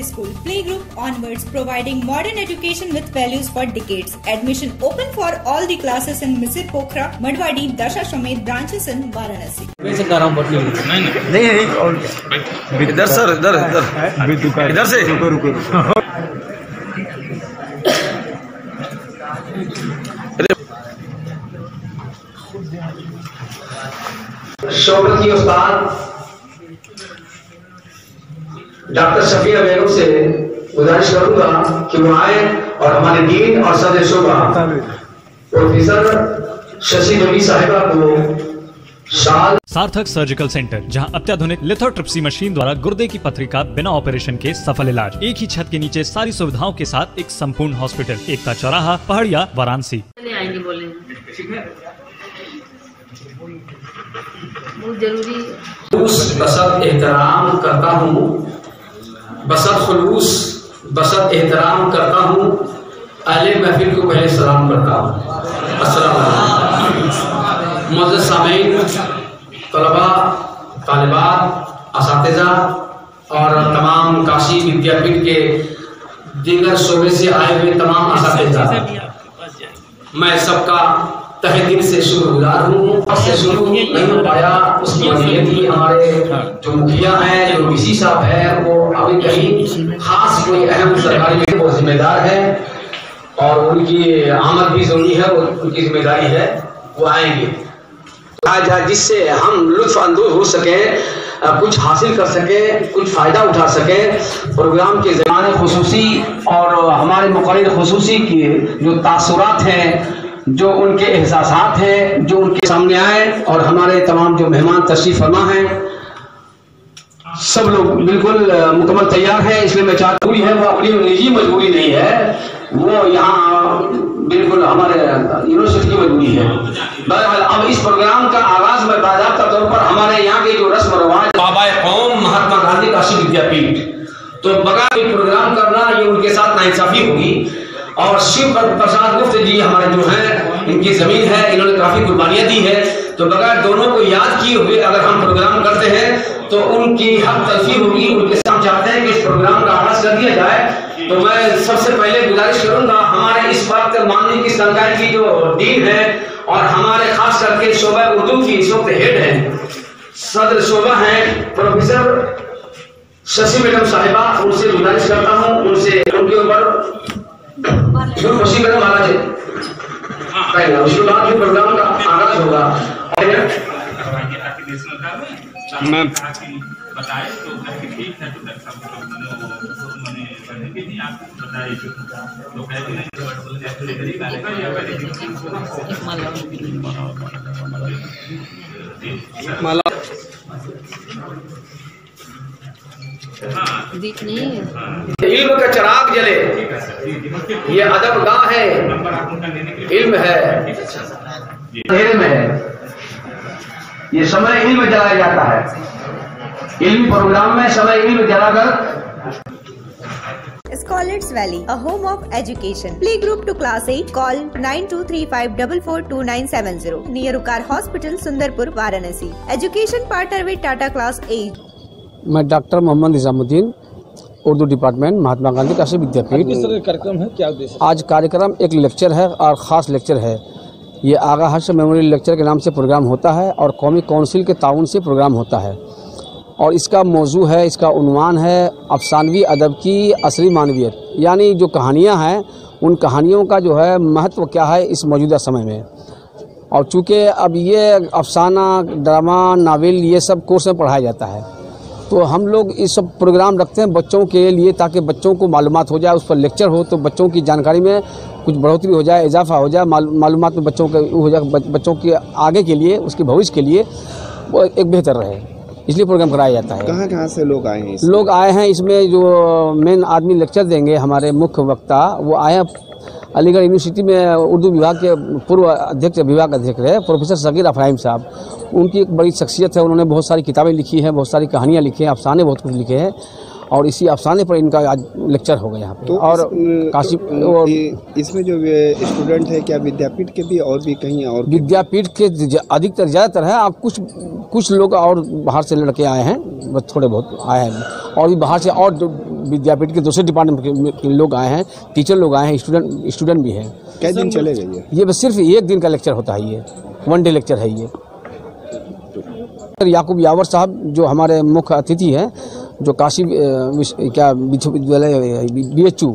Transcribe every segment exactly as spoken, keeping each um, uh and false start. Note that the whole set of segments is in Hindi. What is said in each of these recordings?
secondary school playgroup onwards, providing modern education with values for decades. Admission open for all the classes in Misir Pokhra, Madwaadi, Darsa, Shomaid branches in Varanasi. वैसे कर रहा हूँ बटली नहीं नहीं नहीं और इधर सर इधर इधर इधर से रुको रुको रुको शौकत की उस्ताद डॉक्टर शफी अवेरू से गुजारिश करूंगा कि वो आए और हमारे डीन और सदस्यों का प्रोफेसर शशि देवी साहिबा को सार्थक सर्जिकल सेंटर, जहां अत्याधुनिक लिथोट्रिप्सी मशीन द्वारा गुर्दे की पथरी का बिना ऑपरेशन के सफल इलाज, एक ही छत के नीचे सारी सुविधाओं के साथ एक संपूर्ण हॉस्पिटल, एकता चौराहा, पहाड़िया, वाराणसी। बहुत जरूरी उस बसत एहतराम करता हूँ, बसत खुलूस बसत एहतराम करता हूँ, अहले महफिल को पहले सलाम करता हूँ। अस्सलाम वालेकुम। मुअज़्ज़िज़ सामीन, तलबा तालिबात, असातिज़ा और तमाम काशी विद्यापीठ के दीगर शोबे से आए हुए तमाम असातिज़ा, मैं सबका तहे दिल से शुक्रगुजार हूँ। से शुरू नहीं हो पाया उसकी वजह थी हमारे जो मुखिया हैं, जो बीसी साहब हैं, वो अभी कहीं खास कोई अहम सरकारी वो जिम्मेदार है और उनकी आमद भी जरूरी है, उनकी जिम्मेदारी है, वो आएंगे आज जिससे हम लुत्फानंदोज हो सके, कुछ हासिल कर सके, कुछ फायदा उठा सके। प्रोग्राम के जमाने खसूसी और हमारे मुकर्रर खसूसी की जो तासुरात हैं, जो उनके एहसासात हैं, जो उनके सामने आए और हमारे तमाम जो मेहमान तशरीफ फरमा हैं, सब लोग बिल्कुल मुकम्मल तैयार हैं। इसलिए मैं चाहता हूँ है वो अपनी निजी मजबूरी नहीं है, वो यहाँ बिल्कुल हमारे यूनिवर्सिटी की मजबूरी है। बहरहाल अब इस प्रोग्राम का आगाज मैं बाज़ाब्ता तौर पर हमारे यहाँ के जो रस्म रवाज बाबा कौम महात्मा गांधी काशी विद्यापीठ तो बगैर प्रोग्राम करना ये उनके साथ नाइंसाफी होगी। और शिव प्रसाद गुप्त जी हमारे जो हैं, इनकी जमीन है, इन्होंने काफी कुर्बानियां दी है, तो बगैर दोनों को याद किए हुए अगर हम प्रोग्राम करते हैं तो उनकी हक तलफी होगी। उनके साथ चाहते हैं कि इस प्रोग्राम का आगाज कर दिया जाए। तो मैं सबसे पहले गुजारिश करूंगा हमारे इस बात का माननीय की सरकार की जो डीन है और हमारे खास करके शोबा उर्दू की इस वक्त हेड है, सदर शोबा है प्रोफेसर शशि मेडम साहिबा, उनसे गुजारिश करता हूँ, उनसे उनके ऊपर खुशी करो महाराज पहला उसके बाद जो प्रोग्राम का आगाज होगा मैं बताए तो ठीक है। तो इल्म का चिराग जले, ये अदब गाह है, इल्म है, अंधेरे में है, ये समय इल्म जलाया जाता है। इल्मी प्रोग्राम में समय इल्म जलाकर Scholars Valley, a home of education. Playgroup to class eight. Call nine two three five four four two nine seven zero. Near Ukar Hospital, Sundarpur, Varanasi. Education partner with Tata Class eight. मैं डॉक्टर मोहम्मद निजामुद्दीन, उर्दू डिपार्टमेंट, महात्मा गांधी काशी विद्यापीठ। कार्यक्रम है क्या उद्देश्य? आज कार्यक्रम एक लेक्चर है और ख़ास लेक्चर है। ये आगा हश्र मेमोरियल लेक्चर के नाम से प्रोग्राम होता है और कौमी काउंसिल के ताउन से प्रोग्राम होता है और इसका मौजू है, इसका उन्वान है अफसानवी अदब की असली मानवियत, यानी जो कहानियाँ हैं उन कहानियों का जो है महत्व क्या है इस मौजूदा समय में। और चूँकि अब ये अफसाना, ड्रामा, नावल ये सब कोर्स में पढ़ाया जाता है, तो हम लोग इस सब प्रोग्राम रखते हैं बच्चों के लिए, ताकि बच्चों को मालूमात हो जाए, उस पर लेक्चर हो तो बच्चों की जानकारी में कुछ बढ़ोतरी हो जाए, इजाफा हो जाए, मालूमात में बच्चों के हो जाए, बच्चों के आगे के लिए, उसके भविष्य के लिए एक बेहतर रहे, इसलिए प्रोग्राम कराया जाता है। कहाँ कहाँ से लोग आए हैं? लोग आए हैं इसमें, जो मेन आदमी लेक्चर देंगे हमारे मुख्य वक्ता, वो आए हैं अलीगढ़ यूनिवर्सिटी में उर्दू विभाग के पूर्व अध्यक्ष, विभाग अध्यक्ष रहे प्रोफेसर सगीर अफराहिम साहब। उनकी एक बड़ी शख्सियत है, उन्होंने बहुत सारी किताबें लिखी हैं, बहुत सारी कहानियाँ लिखी हैं, अफसाने बहुत कुछ लिखे हैं और इसी अफसाने पर इनका आज लेक्चर हो गया यहाँ पे। तो और इस, काशी तो इसमें जो स्टूडेंट है क्या विद्यापीठ के भी और भी कहीं और विद्यापीठ के अधिकतर ज़्यादातर है। आप कुछ कुछ लोग और बाहर से लड़के आए हैं, बस थोड़े बहुत आए हैं, और भी बाहर से और विद्यापीठ के दूसरे डिपार्टमेंट के लोग आए हैं, टीचर लोग आए हैं, स्टूडेंट स्टूडेंट भी हैं। कई दिन चले गए ये? बस सिर्फ एक दिन का लेक्चर होता है, ये वन डे लेक्चर है। ये डॉक्टर याकूब यावर साहब जो हमारे मुख्य अतिथि हैं, जो काशी क्या विश्वविद्यालय B H U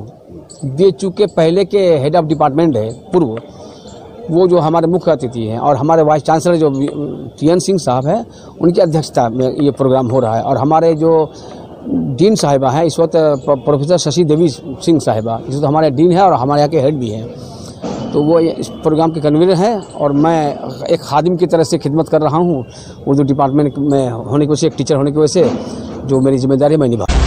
B H U के पहले के हेड ऑफ डिपार्टमेंट है पूर्व, वो जो हमारे मुख्य अतिथि हैं, और हमारे वाइस चांसलर जो टी एन सिंह साहब हैं, उनकी अध्यक्षता में ये प्रोग्राम हो रहा है। और हमारे जो डीन साहिबा हैं इस वक्त प्रोफेसर शशि देवी सिंह साहिबा, इस वक्त हमारे डीन हैं और हमारे यहाँ के हेड भी हैं, तो वो इस प्रोग्राम के कन्वीनर हैं। और मैं एक खादिम की तरह से खिदमत कर रहा हूँ उर्दू डिपार्टमेंट में होने की वजह से, एक टीचर होने की वजह से जो मेरी जिम्मेदारी मैं निभा